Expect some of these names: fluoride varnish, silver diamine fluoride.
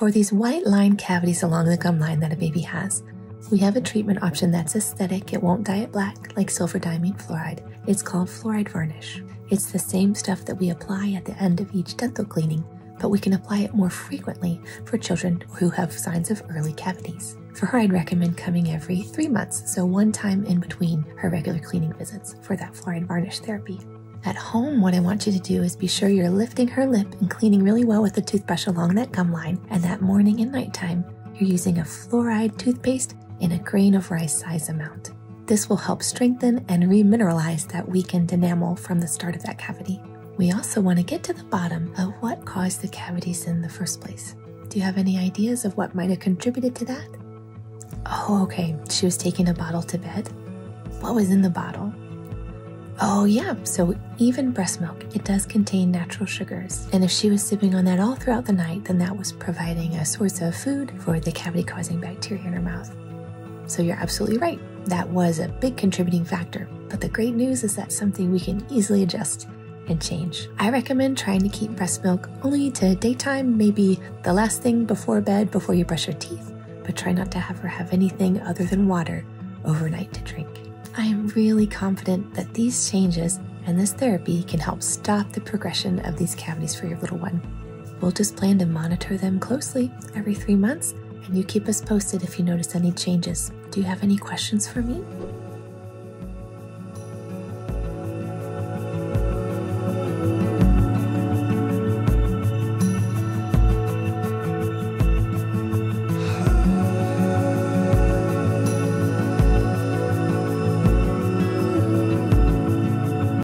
For these white line cavities along the gum line that a baby has, we have a treatment option that's aesthetic. It won't dye it black like silver diamine fluoride. It's called fluoride varnish. It's the same stuff that we apply at the end of each dental cleaning, but we can apply it more frequently for children who have signs of early cavities. For her, I'd recommend coming every 3 months, so one time in between her regular cleaning visits for that fluoride varnish therapy. At home, what I want you to do is be sure you're lifting her lip and cleaning really well with the toothbrush along that gum line, and that morning and nighttime, you're using a fluoride toothpaste in a grain of rice size amount. This will help strengthen and remineralize that weakened enamel from the start of that cavity. We also want to get to the bottom of what caused the cavities in the first place. Do you have any ideas of what might have contributed to that? Oh, okay, she was taking a bottle to bed. What was in the bottle? Oh yeah, so even breast milk, it does contain natural sugars. And if she was sipping on that all throughout the night, then that was providing a source of food for the cavity-causing bacteria in her mouth. So you're absolutely right. That was a big contributing factor. But the great news is that's something we can easily adjust and change. I recommend trying to keep breast milk only to daytime, maybe the last thing before bed, before you brush your teeth, but try not to have her have anything other than water overnight to drink. I am really confident that these changes and this therapy can help stop the progression of these cavities for your little one. We'll just plan to monitor them closely every 3 months, and you keep us posted if you notice any changes. Do you have any questions for me?